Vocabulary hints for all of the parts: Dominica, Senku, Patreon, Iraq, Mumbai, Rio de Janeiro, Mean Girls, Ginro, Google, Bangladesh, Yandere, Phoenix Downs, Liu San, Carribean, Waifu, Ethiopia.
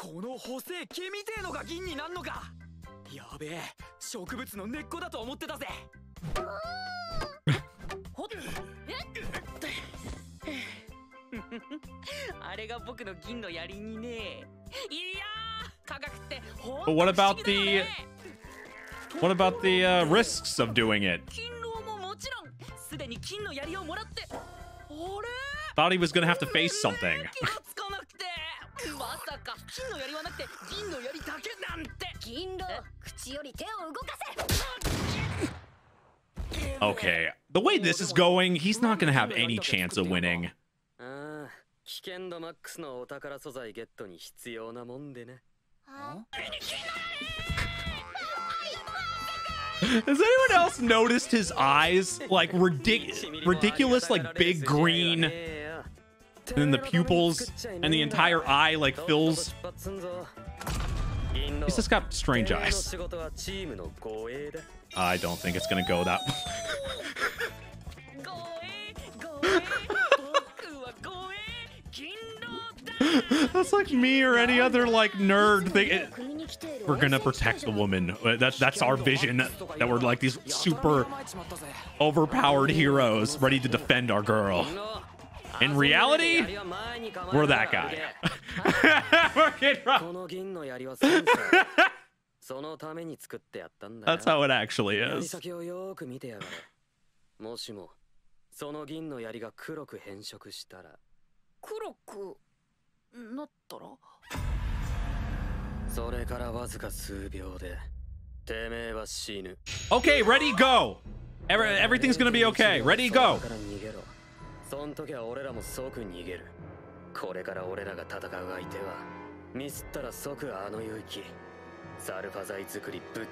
この補正毛みてえのが銀になんのか。やべえ、植物の根っこだと思ってたぜ。ほっ、あれが僕の銀の槍にね。いや、科学ってほんとに不思議だよね。What about the risks of doing it? Thought he was gonna have to face something. Okay, the way this is going, he's not gonna have any chance of winning. Has anyone else noticed his eyes? Like ridiculous, like big green, and then the pupils and the entire eye like fills. He's just got strange eyes. I don't think it's gonna go that That's like me or any other like nerd thing. We're gonna protect the woman. That's our vision, that we're like these super overpowered heroes ready to defend our girl. In reality, we're that guy. That's how it actually is. Okay, ready, go. Everything's gonna be okay. Ready, go.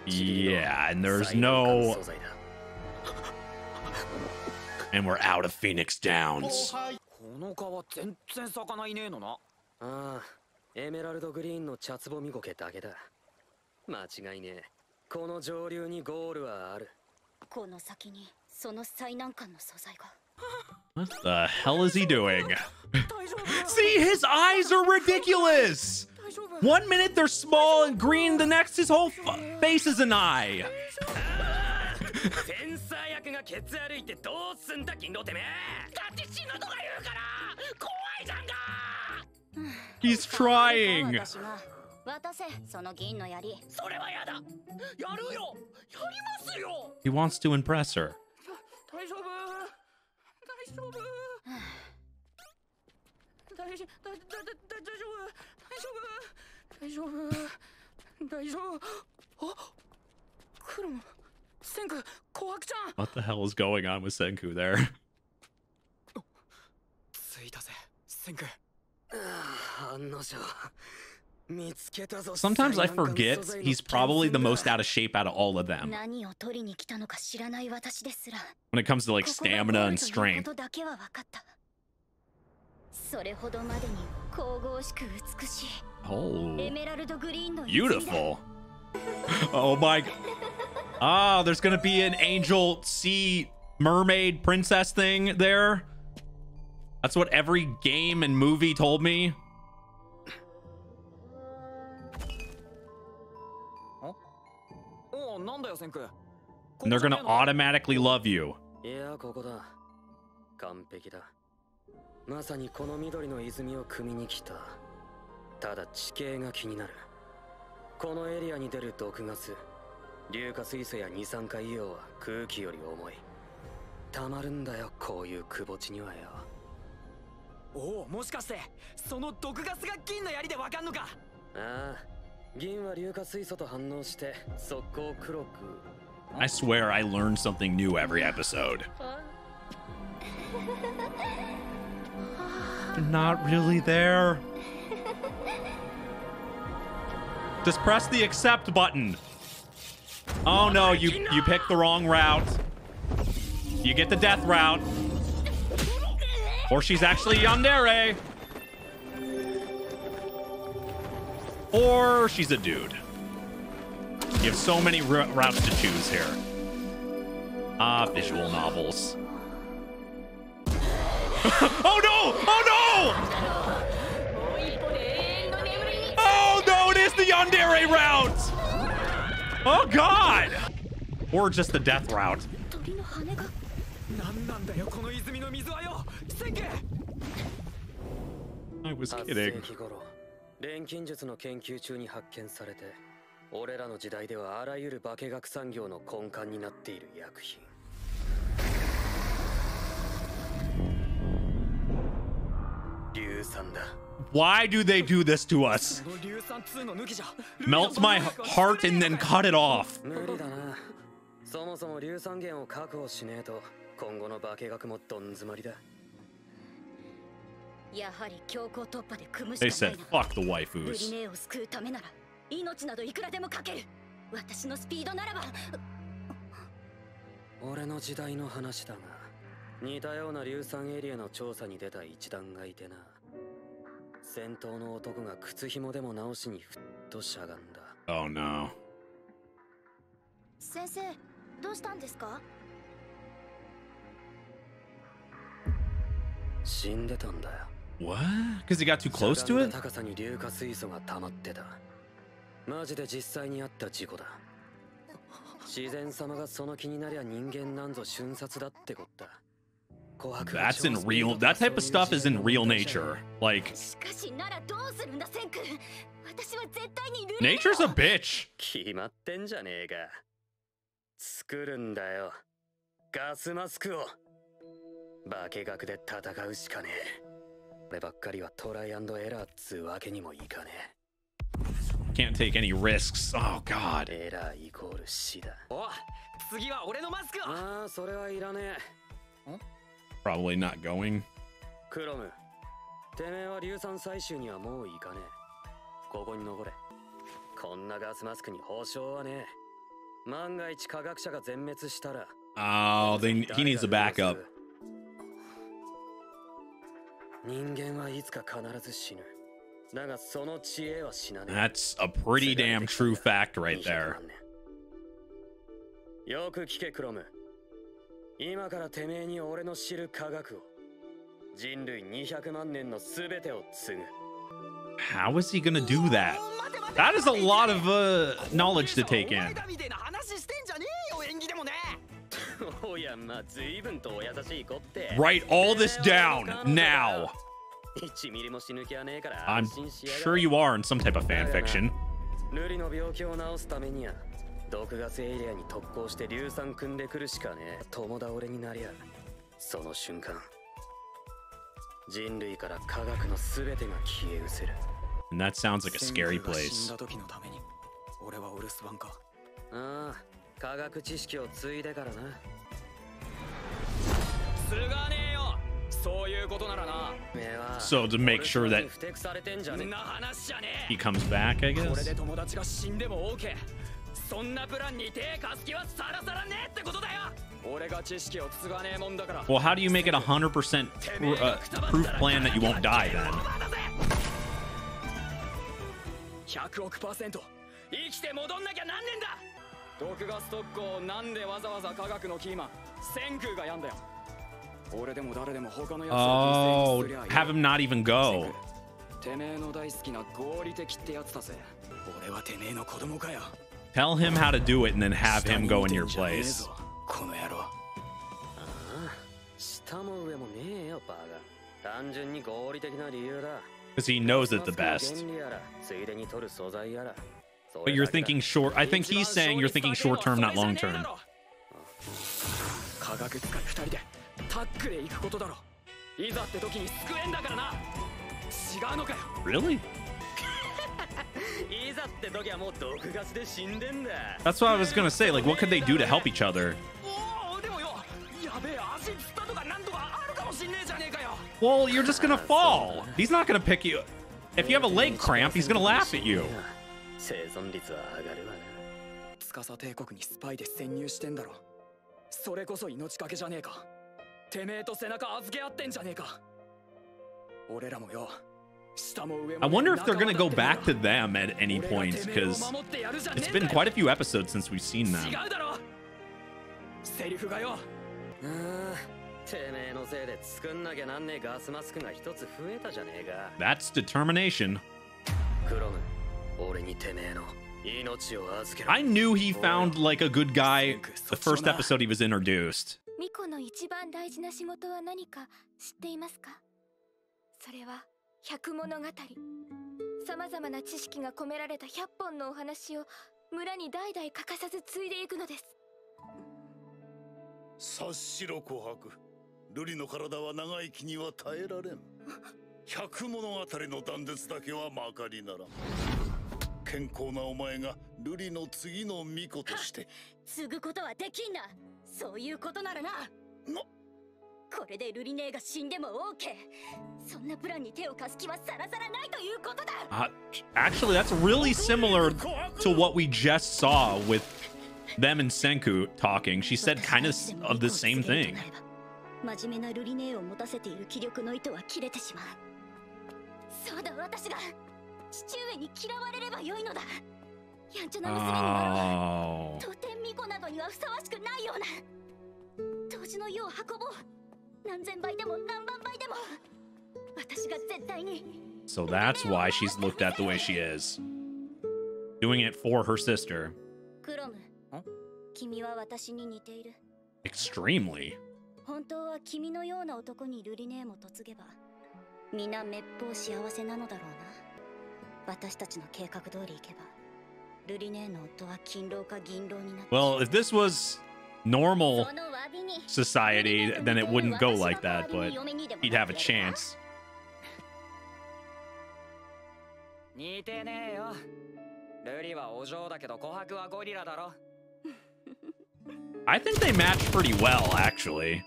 Yeah, and there's no... And we're out of Phoenix Downs. What the hell is he doing? See, his eyes are ridiculous. 1 minute they're small and green, the next his whole face is an eye. He's trying. He wants to impress her. What the hell is going on with Senku there? Sometimes I forget he's probably the most out of shape out of all of them. When it comes to like stamina and strength. Oh, beautiful. Oh my. Ah, there's gonna be an angel sea mermaid princess thing there. That's what every game and movie told me. And they're gonna automatically love you. I swear I learn something new every episode. Not really there. Just press the accept button. Oh no, you picked the wrong route. You get the death route. Or she's actually Yandere. Or she's a dude. You have so many routes to choose here. Ah, visual novels. Oh no! Oh no! Oh, Yandere route! Oh god! Or just the death route. I was kidding. Why do they do this to us? Melt my heart and then cut it off. They said, fuck the waifus. Oh no. What? Because he got too close to it? That's in real, that type of stuff is in real nature. Like, nature's a bitch. Can't take any risks. Oh god. Probably not going. Oh, he needs a backup. That's a pretty damn true fact right there. How is he gonna do that? That is a lot of knowledge to take in. Write all this down now. I'm sure you are in some type of fan fiction. And that sounds like a scary place. So to make sure that he comes back, I guess. Well, how do you make it 100% proof plan that you won't die then? Oh, have him not even go. Tell him how to do it and then have him go in your place. Because he knows it the best. But you're thinking short. I think he's saying you're thinking short term, not long term. Really? That's what I was gonna say. Like, what could they do to help each other? Well, you're just gonna fall. He's not gonna pick you. If you have a leg cramp, he's gonna laugh at you. I wonder if they're gonna go back to them at any point, because it's been quite a few episodes since we've seen them. That's determination. I knew he found like a good guy the first episode he was introduced. Actually, that's really similar to what we just saw with them and Senku talking. She said kind of the same thing. Oh. So that's why she's looked at the way she is. Doing it for her sister. Huh? Extremely. Well, if this was normal society, then it wouldn't go like that, but he'd have a chance. I think they match pretty well, actually.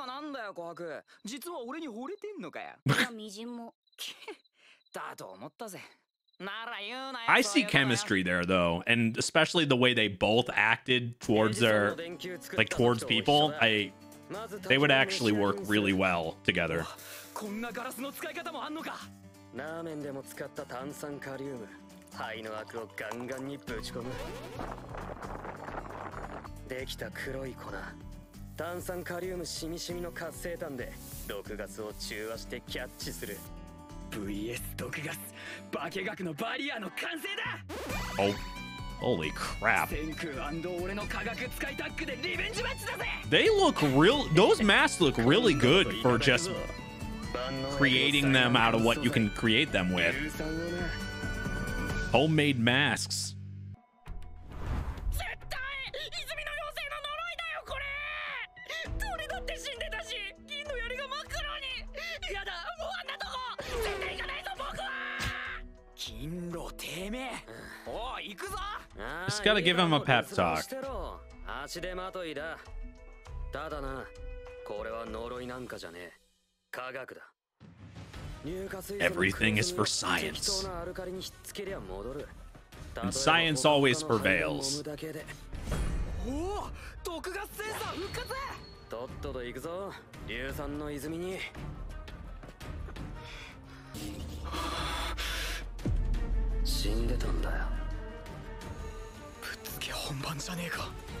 I see chemistry there, though, and especially the way they both acted towards their, like, towards people. They would actually work really well together. Oh, holy crap. They look real, those masks look really good for just creating them out of what you can create them with. Homemade masks. Just gotta give him a pep talk. Everything is for science. And science always prevails.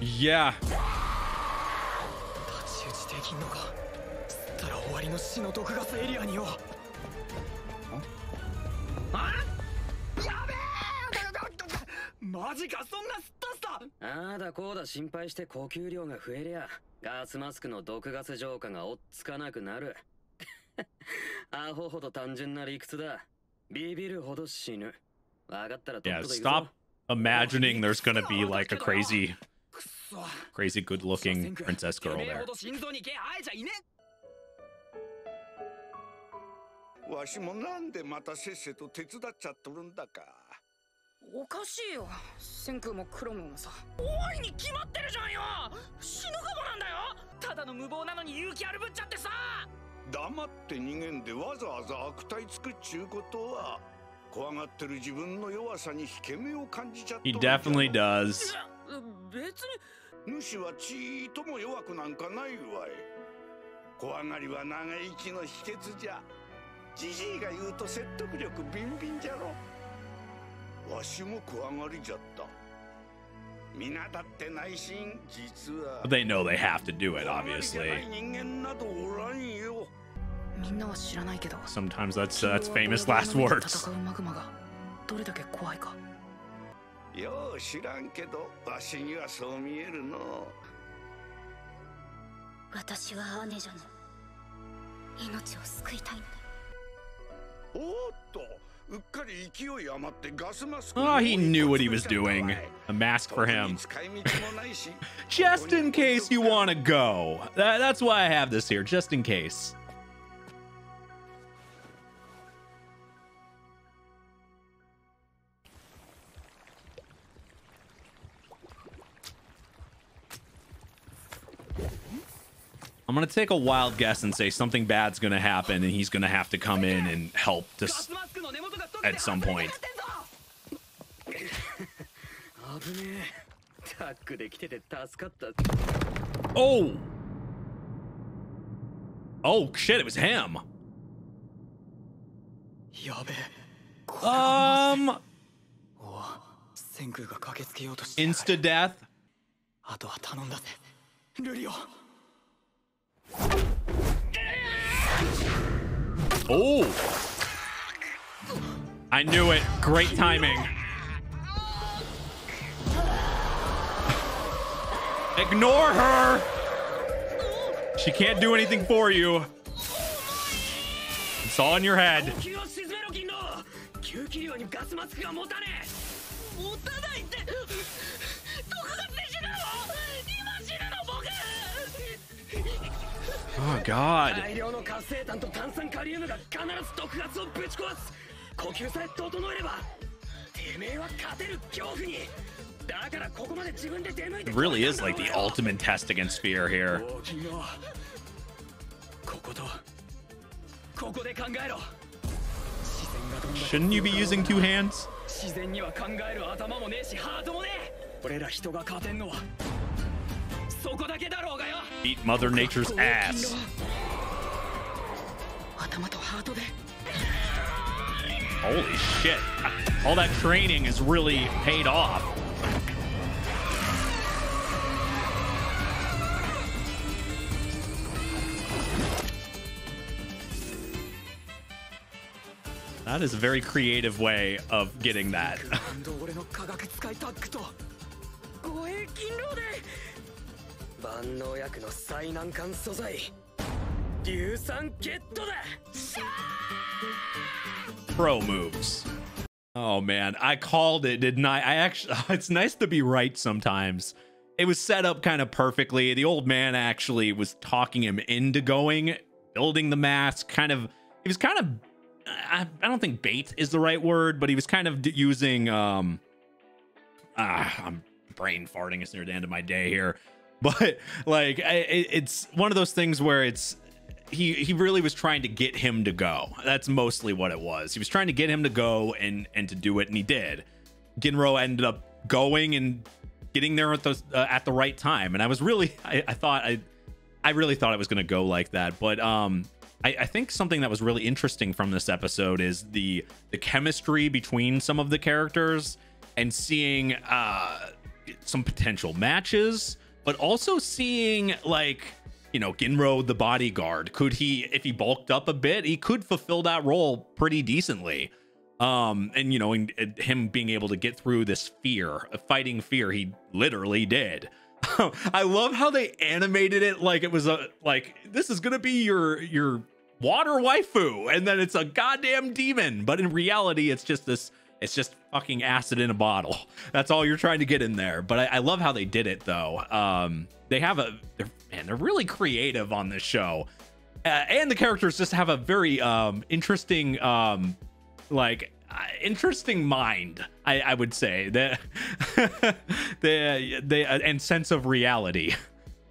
Yeah. Yeah, stop imagining there's gonna be like a crazy good-looking princess girl there. He definitely does. They know they have to do it, obviously. Sometimes that's famous last words. Oh, he knew what he was doing. A mask for him. Just in case you want to go. That's why I have this here, just in case. I'm going to take a wild guess and say something bad's going to happen and he's going to have to come in and help us at some point. Oh! Oh, shit, it was him. Insta-death? Oh! I knew it. Great timing. Ignore her. She can't do anything for you. It's all in your head. Oh, God. It really is like the ultimate test against fear here. Shouldn't you be using two hands? Beat Mother Nature's ass. Holy shit. All that training is really paid off. That is a very creative way of getting that. Liu San pro moves. Oh man, I called it, didn't I? I actually, it's nice to be right sometimes. It was set up kind of perfectly. The old man actually was talking him into going, building the mask. Kind of, he was kind of, I don't think bait is the right word, but he was kind of using, I'm brain farting. It's near the end of my day here, but like, it's one of those things where it's, he really was trying to get him to go. That's mostly what it was. He was trying to get him to go and to do it, and he did. Ginro ended up going and getting there at the right time, and I was really, I really thought it was going to go like that, but I think something that was really interesting from this episode is the chemistry between some of the characters and seeing some potential matches, but also seeing, like, you know, Ginro the bodyguard, could he, if he bulked up a bit, he could fulfill that role pretty decently. And you know, and him being able to get through this fear, fighting fear, he literally did. I love how they animated it like it was a, like, this is gonna be your water waifu, and then it's a goddamn demon, but in reality it's just this, it's just fucking acid in a bottle. That's all you're trying to get in there. But I love how they did it, though. They have a, they're really creative on this show. And the characters just have a very interesting, interesting mind, I would say. And sense of reality.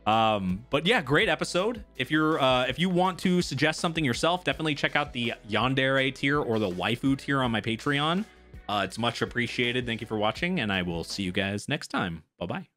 But yeah, great episode. If you're if you want to suggest something yourself, definitely check out the Yandere tier or the waifu tier on my Patreon. It's much appreciated. Thank you for watching, and I will see you guys next time. Bye-bye.